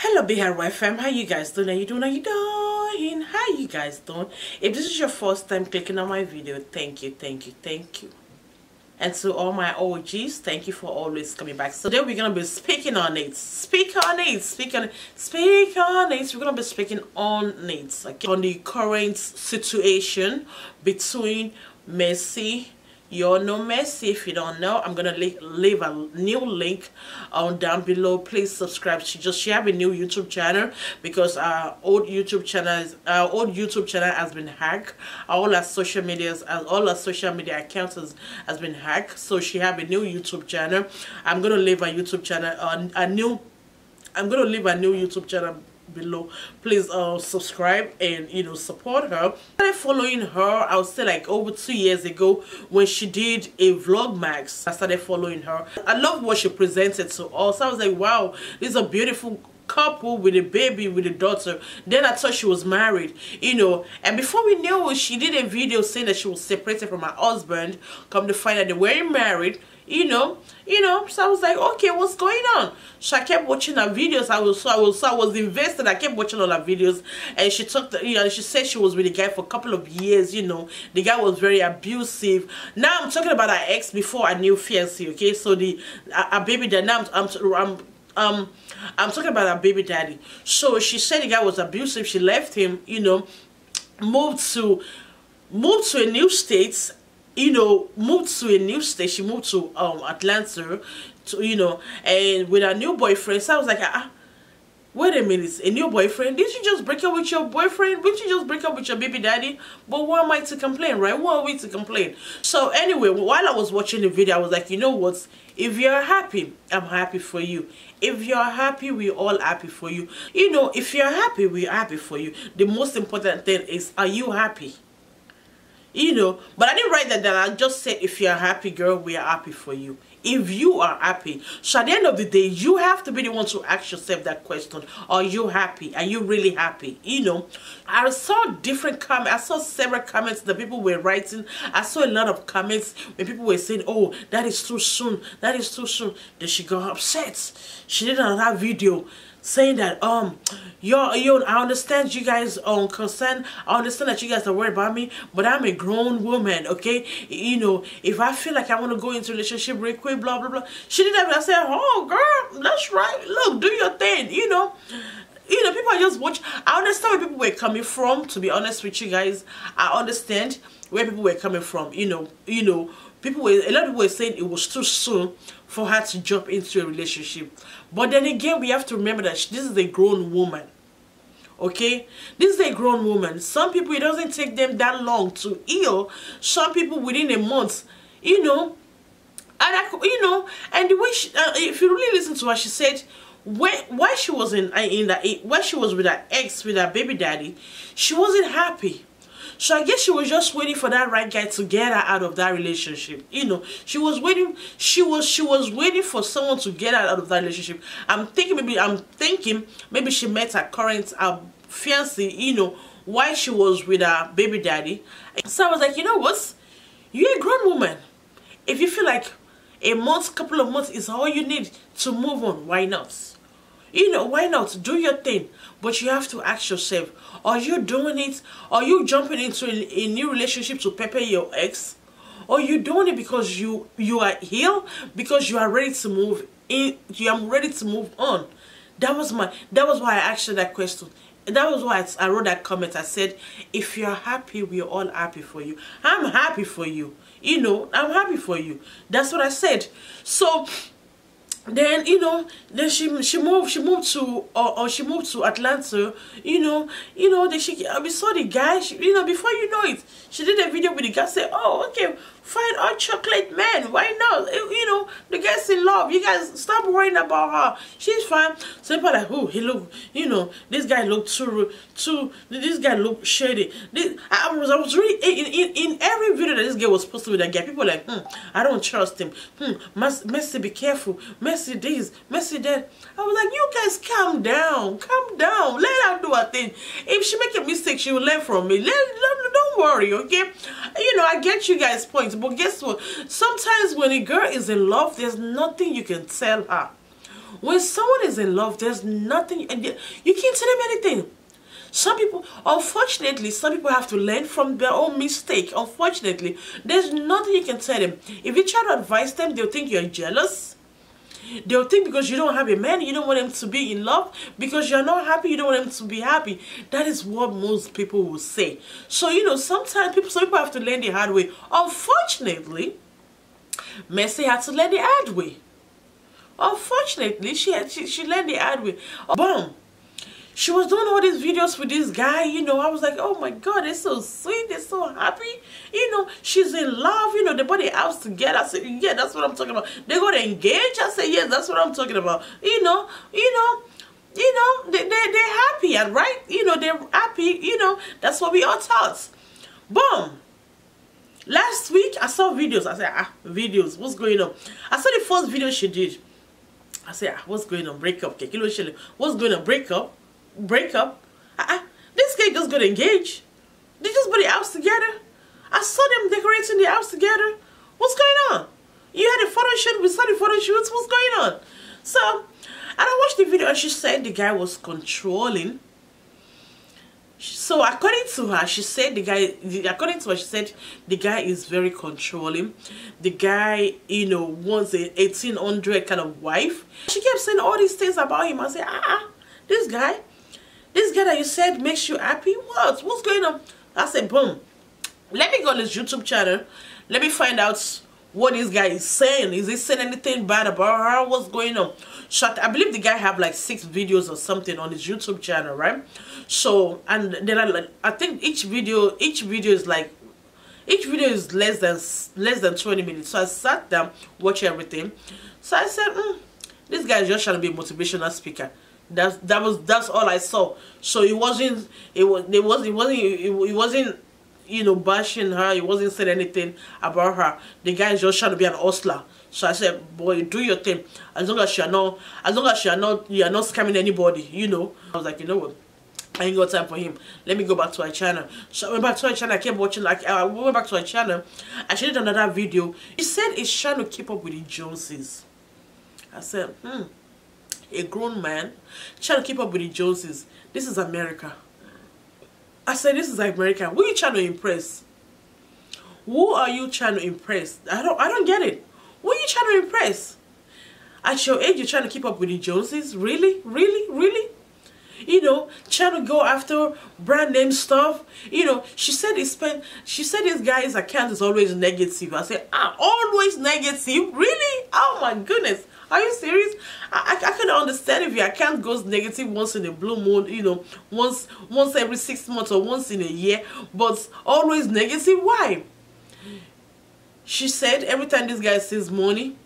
Hello BukolaRY fam, how you guys doing? How you guys doing? If this is your first time clicking on my video, thank you. And to all my OGs, thank you for always coming back. So today we're gonna be speaking on it. We're gonna be speaking on it, okay? On the current situation between Mercy. You know Mercy, if you don't know, I'm gonna leave a new link down below. Please subscribe. She have a new YouTube channel because our old YouTube channel has been hacked. All our social media accounts has been hacked. So she have a new YouTube channel. I'm gonna leave a YouTube channel below. Please subscribe and support her. I started following her, I would say like over 2 years ago when she did a Vlogmax. I started following her. I love what she presented to us. I was like, wow, this is a beautiful couple with a baby, with a daughter. Then I thought she was married, and before we knew it, she did a video saying that she was separated from her husband. Come to find out they weren't married. So I was like, okay, what's going on? So I kept watching her videos. I was invested. I kept watching all her videos, and she talked, she said she was with the guy for a couple of years. The guy was very abusive. Now I'm talking about her ex before her new fiancé, okay? So her baby dad. Now I'm talking about her baby daddy. So she said the guy was abusive. She left him, moved to a new state. She moved to Atlanta, and with her new boyfriend. So I was like, wait a minute, a new boyfriend? Didn't you just break up with your boyfriend? Didn't you just break up with your baby daddy? But why am I to complain, right? Why are we to complain? So anyway, while I was watching the video, I was like, you know what? If you're happy, I'm happy for you. If you're happy, we're all happy for you. If you're happy, we're happy for you. The most important thing is, are you happy? But I didn't write that down. I just said, if you're happy, girl, we are happy for you. If you are happy. So at the end of the day, you have to be the one to ask yourself that question. Are you happy? Are you really happy? I saw different comments. I saw several comments that people were writing. I saw a lot of comments when people were saying, oh, that is too soon. That is too soon. Then she got upset. She did another video saying that I understand you guys concern. I understand that you guys are worried about me, but I'm a grown woman, okay? If I feel like I want to go into a relationship real quick, blah blah blah. She did that, and I said, oh girl, that's right. Look, do your thing, people are just watching. I understand where people were coming from, to be honest with you guys. I understand where people were coming from. A lot of people were saying it was too soon for her to jump into a relationship. But then again, we have to remember that this is a grown woman. Okay? This is a grown woman. Some people, it doesn't take them that long to heal. Some people within a month, and the way she, if you really listen to her, she said, while she was while she was with her ex, with her baby daddy, she wasn't happy. So I guess she was just waiting for that right guy to get her out of that relationship. She was waiting. She was waiting for someone to get her out of that relationship. I'm thinking maybe she met her current fiancé, while she was with her baby daddy. So I was like, you know what? You're a grown woman. If you feel like a month, couple of months is all you need to move on, why not? Why not? Do your thing. But you have to ask yourself, are you doing it? Are you jumping into a new relationship to pepper your ex? Or are you doing it because you are healed? Because you are ready to move in, you are ready to move on. That was why I asked you that question. That was why I wrote that comment. I said, if you're happy, we're all happy for you. I'm happy for you. I'm happy for you. That's what I said. So then, then she moved to Atlanta, then we saw the guy, before you know it, she did a video with the guy, said, oh, okay, find our chocolate man, why not? The guy's in love, you guys stop worrying about her, she's fine. So people like, oh, he looked, this guy looked too, this guy looked shady. I was really, in every video that this guy was posted with that guy, people were like, I don't trust him, Mercy, be careful, Mercy this, Mercy that. I was like, you guys calm down, let her do her thing. If she make a mistake, she will learn from me. Don't worry, okay? I get you guys' points, but guess what? Sometimes when a girl is in love, there's nothing you can tell her. When someone is in love, there's nothing, and you can't tell them anything. Some people, unfortunately, some people have to learn from their own mistake. Unfortunately, there's nothing you can tell them. If you try to advise them, they'll think you're jealous. They'll think because you don't have a man, you don't want them to be in love. Because you're not happy, you don't want them to be happy. That is what most people will say. So, you know, sometimes people, some people have to learn the hard way. Unfortunately, Mercy had to learn the hard way. Unfortunately, she learned the hard way. Boom. She was doing all these videos with this guy, you know. I was like, oh my God, they're so sweet, they're so happy. You know, she's in love, you know, they bought the house together. I said, yeah, that's what I'm talking about. They got engaged. I said, yes, that's what I'm talking about. You know, they're happy, right? You know, they're happy, you know, that's what we all thought. Boom. Last week, I saw videos. I said, ah, videos, what's going on? I saw the first video she did. I said, ah, what's going on? Breakup. What's going on? Breakup. Breakup. This guy just got engaged. They just put the house together. I saw them decorating the house together. What's going on? You had a photo shoot. We saw the photo shoots. What's going on? So, and I watched the video, and she said the guy was controlling. So according to her, she said the guy. According to her, she said the guy is very controlling. The guy, you know, wants a 1800 kind of wife. She kept saying all these things about him. I said, this guy. This guy that you said makes you happy? What? What's going on? I said, boom. Let me go on this YouTube channel. Let me find out what this guy is saying. Is he saying anything bad about her? What's going on? I believe the guy have like 6 videos or something on his YouTube channel, right? So, and then I think each video is like, each video is less than 20 minutes. So I sat down, watch everything. So I said, this guy is just trying to be a motivational speaker. That's all I saw. So it wasn't you know, bashing her. It wasn't saying anything about her. The guy is just trying to be an hustler. So I said, boy, do your thing. As long as you're not scamming anybody, you know. I was like, you know what? I ain't got time for him. Let me go back to her channel. So I went back to her channel. I kept watching. I went back to her channel. And she did another video. She said it's trying to keep up with the Joneses. I said, a grown man trying to keep up with the Joneses. This is America. I said, this is America. Who are you trying to impress? Who are you trying to impress? I don't get it. Who are you trying to impress? At your age, you're trying to keep up with the Joneses? Really? Really? Really? You know, trying to go after brand name stuff. You know, she said this guy's account is always negative. I said, always negative? Really? Oh my goodness. Are you serious? I can understand if your account goes negative once in a blue moon, you know, once every 6 months or once in a year, but always negative. Why? She said every time this guy sees money,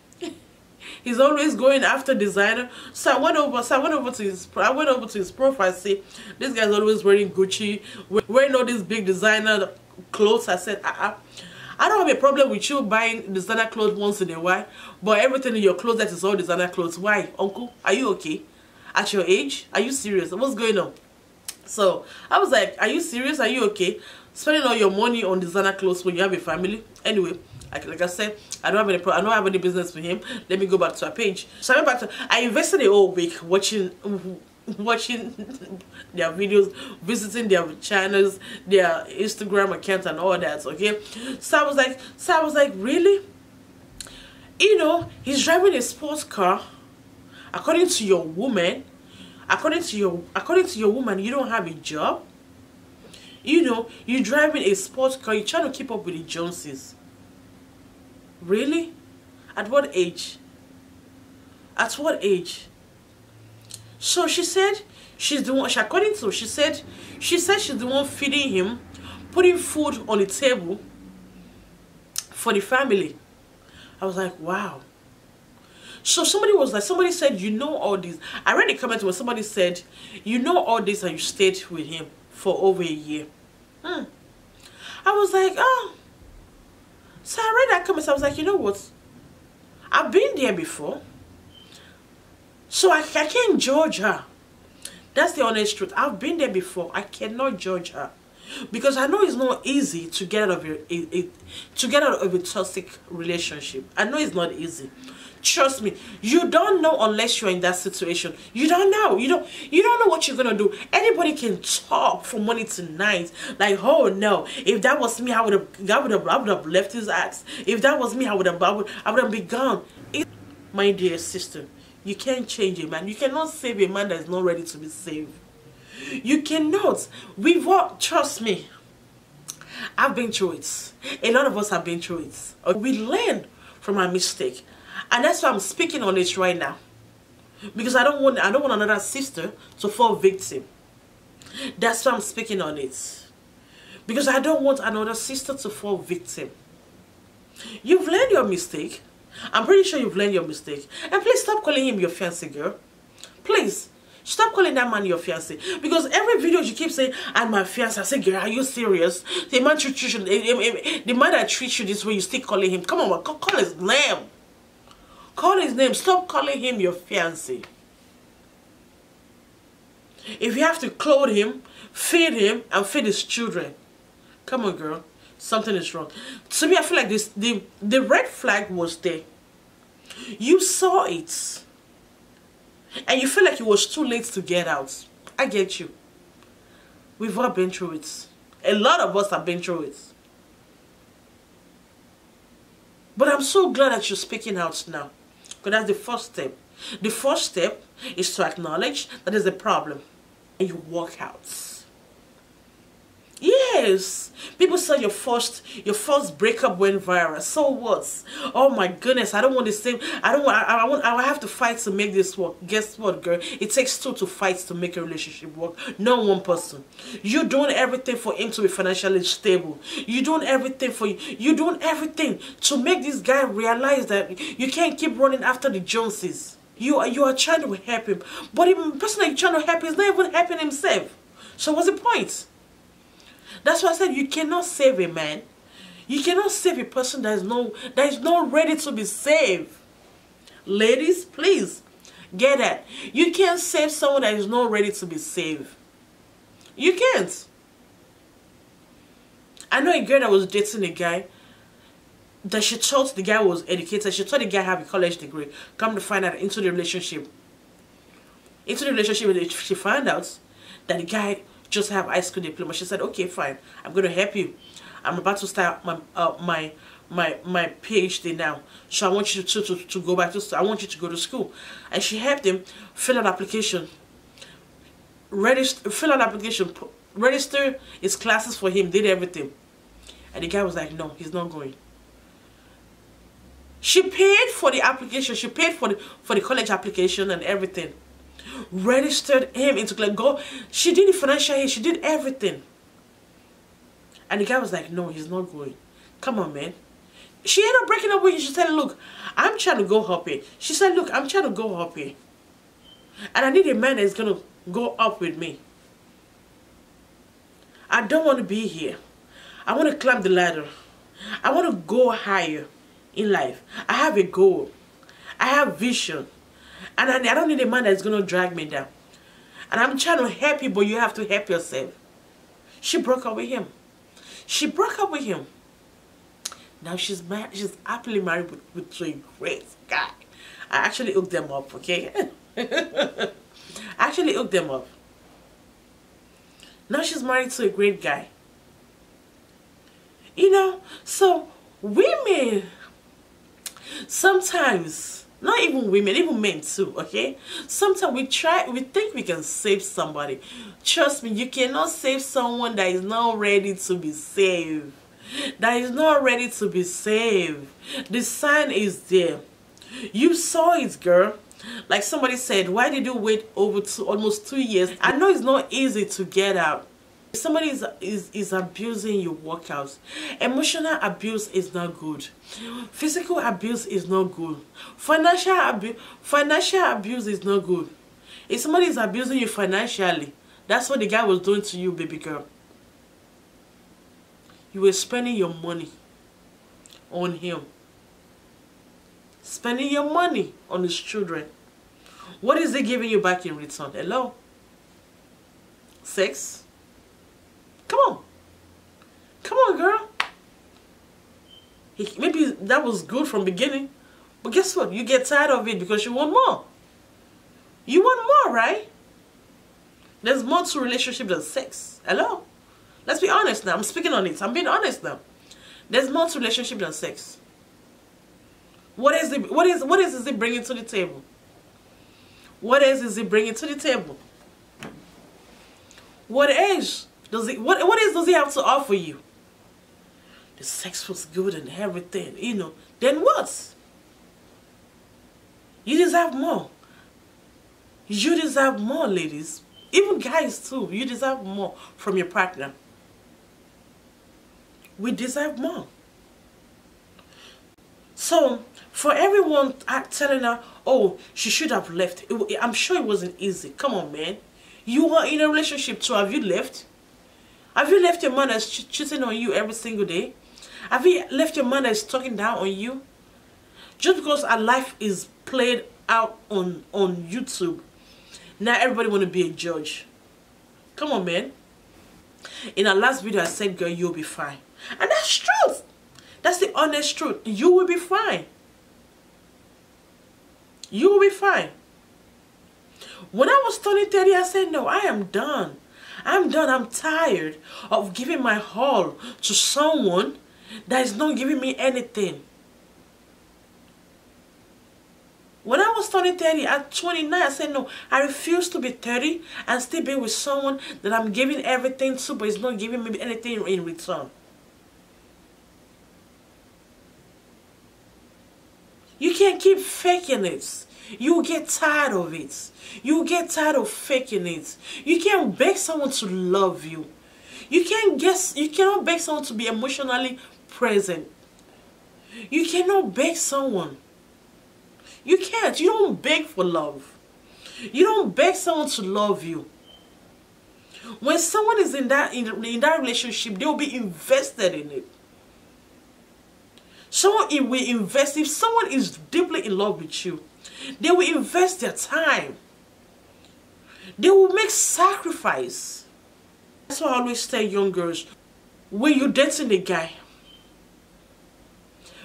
he's always going after designer. So I went over to his profile. See, this guy's always wearing Gucci, wearing all these big designer clothes. I said, I don't have a problem with you buying designer clothes once in a while, but everything in your closet is all designer clothes. Why, uncle? Are you okay? At your age? Are you serious? What's going on? So I was like, are you serious? Are you okay? Spending all your money on designer clothes when you have a family? Anyway, like I said, I don't have any business with him. Let me go back to her page. So I went back to. I invested a whole week watching their videos, visiting their channels, their Instagram accounts and all that, okay? So I was like, really? You know, he's driving a sports car. According to your woman, you don't have a job. You know, you're driving a sports car, you're trying to keep up with the Joneses. Really? At what age? At what age? So she said she's the one, she said she's the one feeding him, putting food on the table for the family. I was like, wow. So somebody said, you know all this. I read a comment where somebody said, you know all this and you stayed with him for over a year. I was like, oh. So I read that comment, so I was like, you know what? I've been there before. So I can't judge her. That's the honest truth. I've been there before. I cannot judge her. Because I know it's not easy to get out of a toxic relationship. I know it's not easy. Trust me, you don't know unless you're in that situation. You don't know. You don't know what you're gonna do. Anybody can talk from morning to night. Like, oh no, if that was me, I would have left his ass. If that was me, I would have been gone. My dear sister, you can't change a man. You cannot save a man that is not ready to be saved. You cannot. We've walked, trust me. I've been through it. A lot of us have been through it. We learn from our mistake. And that's why I'm speaking on it right now. Because I don't want another sister to fall victim. That's why I'm speaking on it. Because I don't want another sister to fall victim. You've learned your mistake. I'm pretty sure you've learned your mistake. And please stop calling him your fiancé, girl. Please. Stop calling that man your fiancé. Because every video you keep saying, "I'm my fiancé." I say, girl, are you serious? The man treats you, the man that treats you this way, you still calling him. Come on, call his name. Call his name. Stop calling him your fiancé. If you have to clothe him, feed him, and feed his children. Come on, girl. Something is wrong. To me, I feel like this, the red flag was there. You saw it. And you feel like it was too late to get out. I get you. We've all been through it. A lot of us have been through it. But I'm so glad that you're speaking out now. Because that's the first step. The first step is to acknowledge that there's a problem. And you walk out. Yes. People say your first breakup went viral. So what? Oh my goodness, I don't want the same. I have to fight to make this work. Guess what, girl? It takes two to fight to make a relationship work. Not one person. You're doing everything for him to be financially stable. You're doing everything for you. You're doing everything to make this guy realize that you can't keep running after the Joneses. You are trying to help him. But even the person that you're trying to help is not even helping himself. So what's the point? That's why I said you cannot save a man. You cannot save a person that is not ready to be saved. Ladies, please get that. You can't save someone that is not ready to be saved. You can't. I know a girl that was dating a guy that she thought the guy was educated. She thought the guy had a college degree. Come to find out, into the relationship. Into the relationship, she found out that the guy just have high school diploma. She said, okay, fine, I'm going to help you. I'm about to start my PhD now. So I want you to go back to school. I want you to go to school. And she helped him fill out application. Fill out application. Register his classes for him. Did everything. And the guy was like, no, he's not going. She paid for the application. She paid for the college application and everything. Registered him into like go. She did the financial aid. She did everything. And the guy was like, no, he's not going. Come on, man. She ended up breaking up with him. She said, look, I'm trying to go up here. She said, look, I'm trying to go up here. And I need a man that's going to go up with me. I don't want to be here. I want to climb the ladder. I want to go higher in life. I have a goal. I have vision. And I don't need a man that's going to drag me down. And I'm trying to help you, but you have to help yourself. She broke up with him. She broke up with him. Now she's married. She's happily married with a great guy. I actually hooked them up, okay? I actually hooked them up. Now she's married to a great guy. You know, so women, sometimes... Not even women, even men too, okay? Sometimes we think we can save somebody. Trust me, you cannot save someone that is not ready to be saved. That is not ready to be saved. The sign is there. You saw it, girl. Like somebody said, why did you wait over almost 2 years? I know it's not easy to get out. If somebody is abusing your workouts, emotional abuse is not good. Physical abuse is not good. Financial abuse is not good. If somebody is abusing you financially, that's what the guy was doing to you, baby girl. You were spending your money on him. Spending your money on his children. What is he giving you back in return? Hello? Sex? Come on. Come on, girl. Maybe that was good from beginning, But guess what? You get tired of it because you want more. You want more, right? There's more to relationship than sex. Hello? Let's be honest now. I'm speaking on it. I'm being honest now. There's more to relationship than sex. What is it bringing to the table? What else is it bringing to the table? What else does it? What else does he have to offer you? The sex was good and everything, you know. Then what? You deserve more. You deserve more, ladies. Even guys too. You deserve more from your partner. We deserve more. So, for everyone telling her, oh, she should have left. I'm sure it wasn't easy. Come on, man. You are in a relationship too. Have you left? Have you left your man that's cheating on you every single day? Have you left your man that's talking down on you? Just because our life is played out on YouTube, now everybody want to be a judge. Come on, man. In our last video, I said, girl, you'll be fine. And that's true. That's the honest truth. You will be fine. You will be fine. When I was turning 30, I said, no, I am done. I'm done. I'm tired of giving my all to someone that is not giving me anything. When I was turning 30, at 29, I said, no, I refuse to be 30 and still be with someone that I'm giving everything to, but is not giving me anything in return. You can't keep faking it. You get tired of it. You get tired of faking it. You can't beg someone to love you. You cannot beg someone to be emotionally present. You cannot beg someone. You can't. You don't beg for love. You don't beg someone to love you. When someone is in that relationship, they will be invested in it. Someone will invest, if someone is deeply in love with you, they will invest their time. They will make sacrifice. That's why I always tell young girls, when you're dating a guy,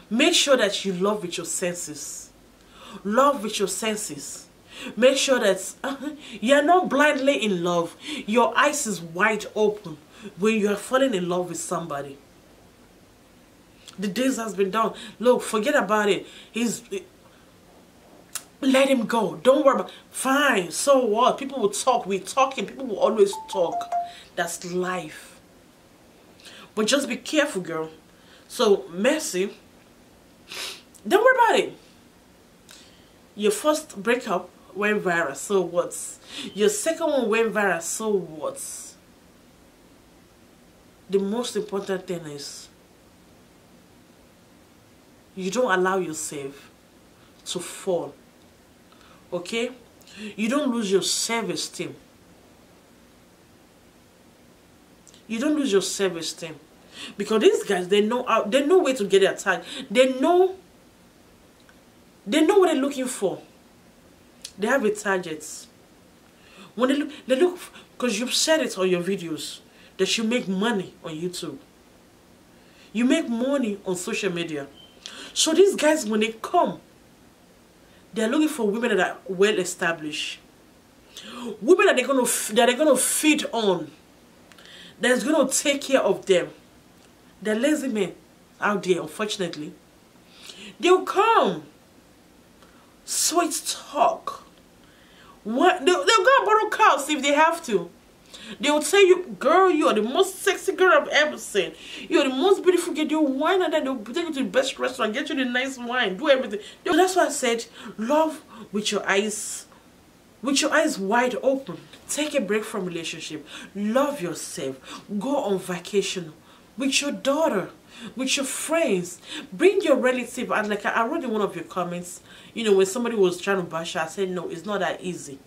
make sure that you love with your senses. Love with your senses. Make sure that you're not blindly in love. Your eyes is wide open when you're falling in love with somebody. The days has been done. Look, forget about it. Let him go. Don't worry about it. Fine. So what? People will talk. We're talking. People will always talk. That's life. But just be careful, girl. So, Mercy, don't worry about it. Your first breakup went viral. So what? Your second one went viral. So what? The most important thing is, you don't allow yourself to fall, okay? You don't lose your self-esteem. You don't lose your self-esteem. Because these guys, they know where to get their tag. They know what they're looking for. They have a target. When they look, because you've said it on your videos, that you make money on YouTube. You make money on social media. So these guys, when they come, they're looking for women that are well established, women that they're gonna feed on, that's gonna take care of them. The lazy men out there, unfortunately, they'll come, sweet talk. What? They'll go and borrow cars if they have to. They will tell you, girl, you are the most sexy girl I've ever seen. You are the most beautiful girl. They'll wine and then they'll take you to the best restaurant, get you the nice wine, do everything. So that's why I said, love with your eyes wide open. Take a break from relationship. Love yourself. Go on vacation with your daughter, with your friends. Bring your relative. And like I read in one of your comments, you know, when somebody was trying to bash her, I said, no, it's not that easy.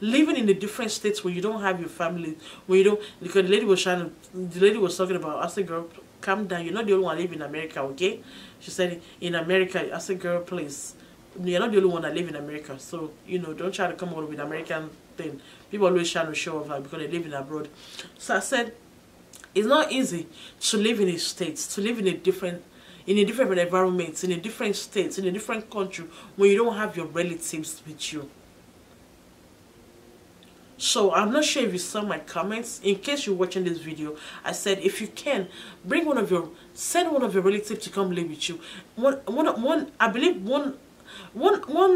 Living in the different states where you don't have your family, where you don't, because the lady was talking about, I said, girl, calm down, you're not the only one that live in America, okay? She said, in America, I said, girl, please, you're not the only one that live in America, so, you know, don't try to come over with American thing. People always try to show off like, because they live in abroad. So I said, it's not easy to live in a state, to live in a different, in a different environment, in a different state, in a different country, when you don't have your relatives with you. So I'm not sure if you saw my comments. In case you're watching this video, I said if you can, bring one of your, send one of your relatives to come live with you. I believe one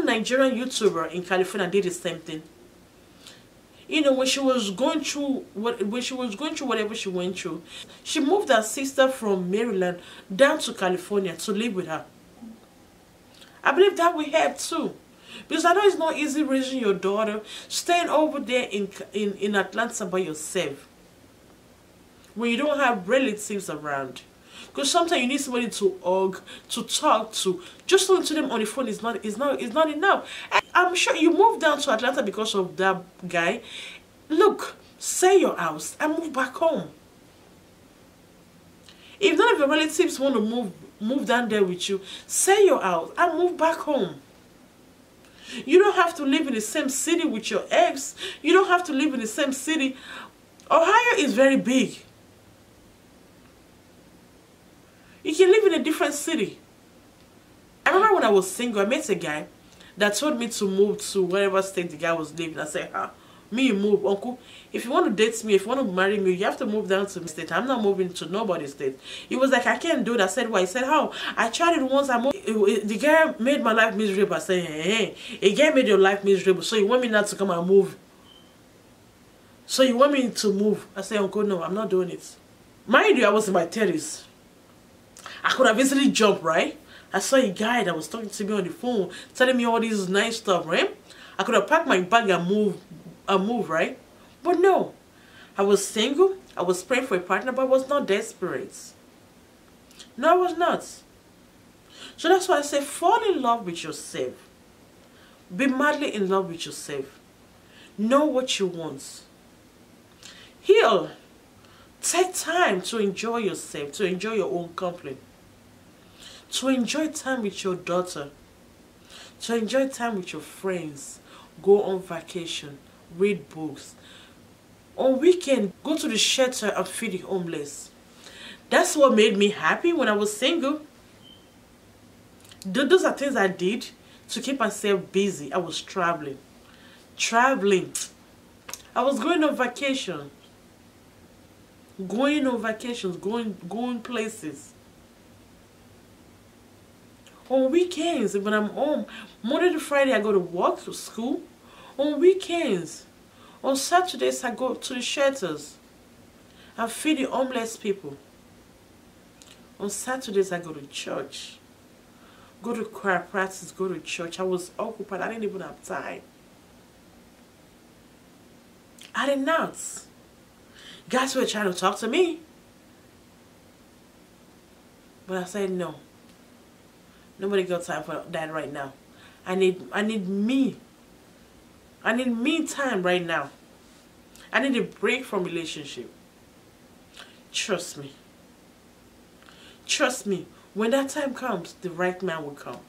Nigerian YouTuber in California did the same thing. You know, when she was going through whatever she went through, she moved her sister from Maryland down to California to live with her. I believe that will help too. Because I know it's not easy raising your daughter, staying over there in Atlanta by yourself when you don't have relatives around. Because sometimes you need somebody to hug, to talk to. Just talking to them on the phone is not enough. And I'm sure you moved down to Atlanta because of that guy. Look, sell your house and move back home. If none of your relatives want to move down there with you, sell your house and move back home. You don't have to live in the same city with your ex. You don't have to live in the same city. Ohio is very big. You can live in a different city. I remember when I was single, I met a guy that told me to move to wherever state the guy was living. I said, "Ah, me move, uncle. If you want to date me, if you want to marry me, you have to move down to my state. I'm not moving to nobody's state." He was like, "I can't do that." I said, "Why?" He said, "How? I tried it once. I moved. The guy made my life miserable." I said, "Hey, a guy made your life miserable. So you want me not to come and move? So you want me to move?" I said, "Uncle, no, I'm not doing it." Mind you, I was in my 30s. I could have easily jumped, right? I saw a guy that was talking to me on the phone, telling me all this nice stuff, right? I could have packed my bag and moved, right? But no, I was single, I was praying for a partner, but I was not desperate. No, I was not. So that's why I say fall in love with yourself. Be madly in love with yourself. Know what you want. Heal. Take time to enjoy yourself, to enjoy your own company. To enjoy time with your daughter. To enjoy time with your friends. Go on vacation. Read books. On weekend, go to the shelter and feed the homeless. That's what made me happy when I was single. Those are things I did to keep myself busy. I was traveling. I was going on vacation. Going on vacations. Going places. On weekends, when I'm home, Monday to Friday I go to work, to school. On weekends, on Saturdays, I go to the shelters and feed the homeless people. On Saturdays, I go to church, go to choir practice, go to church. I was occupied. I didn't even have time. I did not. Guys were trying to talk to me, but I said no. Nobody got time for that right now. I need me. I need me time right now. I need a break from relationship. Trust me. Trust me. When that time comes, the right man will come.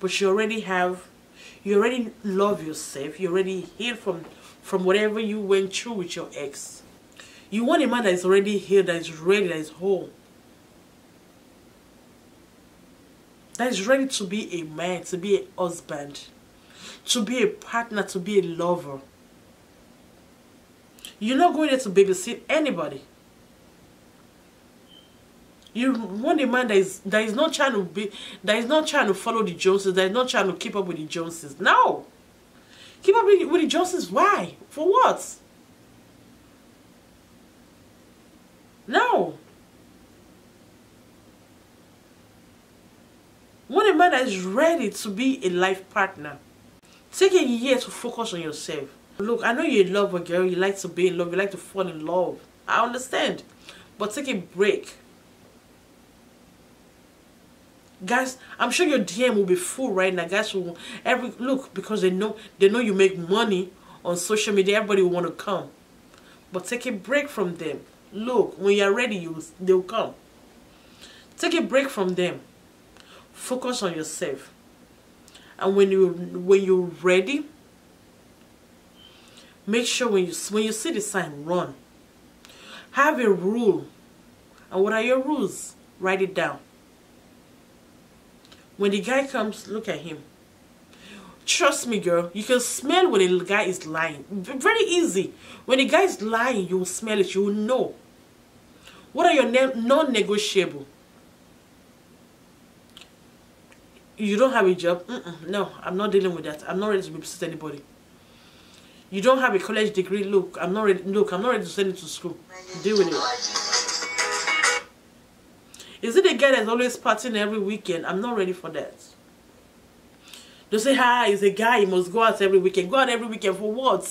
But you already love yourself. You already healed from whatever you went through with your ex. You want a man that is already healed, that is ready, that is whole. That is ready to be a man, to be a husband. To be a partner, to be a lover. You're not going there to babysit anybody. You want a man that is not trying to be, that is not trying to follow the Joneses, that is not trying to keep up with the Joneses. No, keep up with the Joneses. Why? For what? No. Want a man that is ready to be a life partner. Take a year to focus on yourself. Look, I know you're in love with a girl, you like to be in love, you like to fall in love. I understand. But take a break. Guys, I'm sure your DM will be full right now. Guys will look, because they know you make money on social media, everybody will want to come. But take a break from them. Look, when you're ready, they'll come. Take a break from them. Focus on yourself. And when you're ready, make sure when you see the sign, run. Have a rule. And what are your rules? write it down. When the guy comes, look at him. Trust me, girl, you can smell when a guy is lying. Very easy. When a guy is lying, you will smell it. You will know. What are your non-negotiable? You don't have a job? No, I'm not dealing with that. I'm not ready to represent anybody. You don't have a college degree? Look, I'm not ready. Look, I'm not ready to send it to school. Deal with it. Is it a guy that's always partying every weekend? I'm not ready for that. They say, hi, it's a guy, he must go out every weekend. Go out every weekend for what?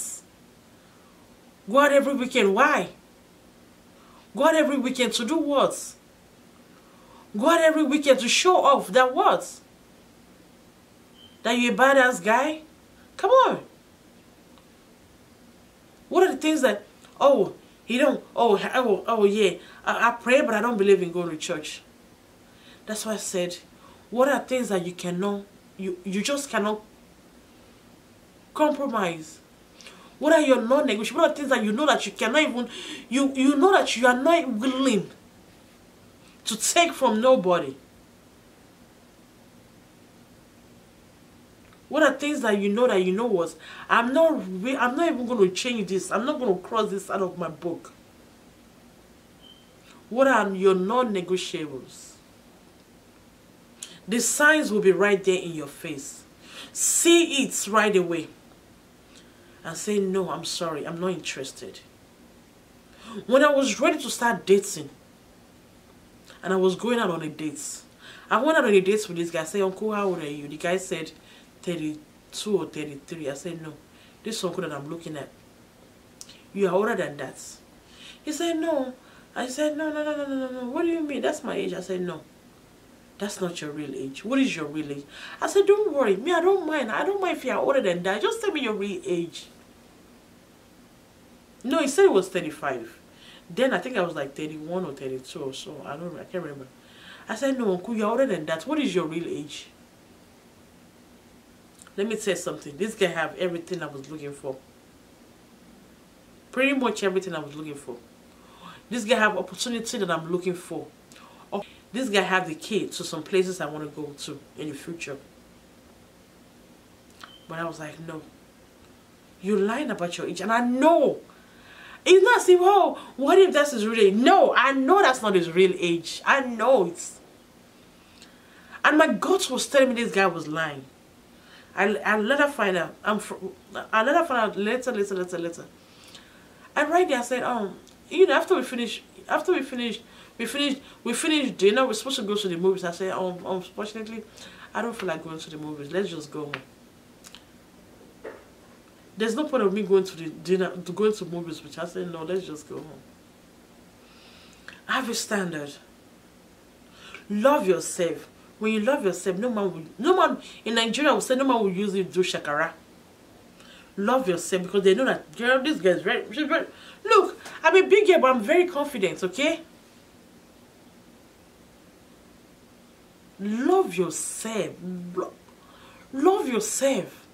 Go out every weekend, why? Go out every weekend to do what? Go out every weekend to show off that what? That you're a badass guy? Come on. What are the things that, oh, he don't, oh yeah, I pray but I don't believe in going to church. That's why I said, what are things that you cannot, you just cannot compromise? What are your non-negotiable? What are things that you know that you cannot even, you know that you are not willing to take from nobody? What are things that you know what? I'm not even going to change this. I'm not going to cross this out of my book. What are your non-negotiables? The signs will be right there in your face. See it right away. And say, no, I'm sorry, I'm not interested. When I was ready to start dating, and I was going out on a date, I went out on a date with this guy. I said, uncle, how old are you? The guy said, 32 or 33. I said, no, this uncle that I'm looking at, you are older than that. He said, no. I said, no. What do you mean? That's my age. I said, no. That's not your real age. What is your real age? I said, don't worry. Me, I don't mind. I don't mind if you're older than that. Just tell me your real age. No, he said it was 35. Then I think I was like 31 or 32 or so. I don't know. I can't remember. I said, no, uncle, you're older than that. What is your real age? Let me tell you something. This guy have everything I was looking for. Pretty much everything I was looking for. This guy have opportunity that I'm looking for. This guy have the key to some places I want to go to in the future. But I was like, no. You're lying about your age. And I know. It's not saying, oh, what if that's his real age? No, I know that's not his real age. I know it. And my gut was telling me this guy was lying. I let her find out. I let her find out later. And right there I said, you know, after we finish, we finished dinner, we're supposed to go to the movies. I said, unfortunately, I don't feel like going to the movies. Let's just go home. There's no point of me going to the dinner, going to movies, which I said, no, let's just go home. I have a standard. Love yourself. When you love yourself, no man in Nigeria will say no man will use you to do shakara. Love yourself because they know that, girl, this girl is very, she's very, look, I'm a big girl, but I'm very confident, okay? Love yourself. Love yourself.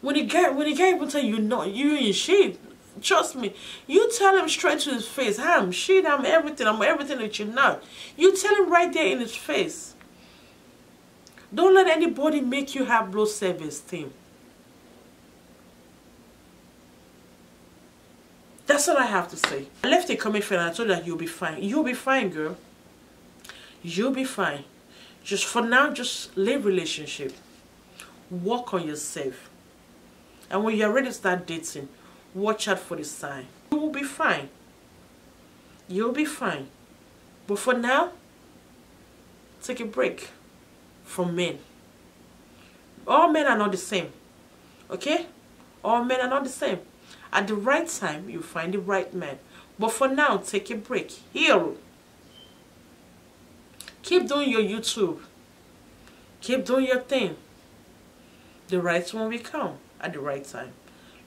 When a guy will tell you no, you in shit, trust me, you tell him straight to his face, I'm shit, I'm everything that you're not. You tell him right there in his face. Don't let anybody make you have low self-esteem. That's all I have to say. I left a comment for you and I told you that you'll be fine. You'll be fine, girl. You'll be fine. Just for now, just leave relationship. Work on yourself. And when you're ready to start dating, watch out for the sign. You will be fine. You'll be fine. But for now, take a break from men. All men are not the same. Okay? All men are not the same. At the right time, you find the right man. But for now, take a break. Heal. Keep doing your YouTube. Keep doing your thing. The right one will come at the right time.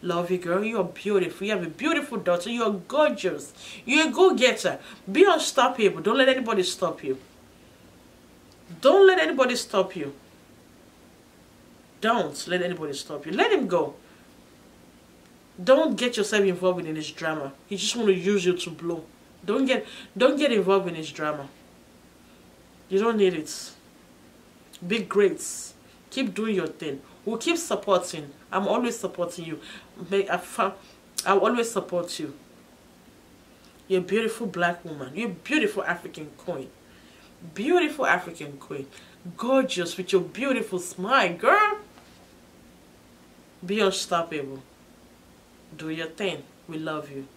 Love you, girl. You are beautiful. You have a beautiful daughter. You are gorgeous. You are a go-getter. Be unstoppable. Don't let anybody stop you. Don't let anybody stop you. Don't let anybody stop you. Let him go. Don't get yourself involved in his drama. He just want to use you to blow. Don't get involved in his drama. You don't need it. Be great. Keep doing your thing. We'll keep supporting. I'm always supporting you. I'll always support you. You're a beautiful black woman. You're a beautiful African queen. Beautiful African queen. Gorgeous with your beautiful smile, girl. Be unstoppable. Do your thing. We love you.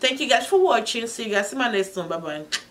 Thank you guys for watching. See you guys in my next one. Bye-bye.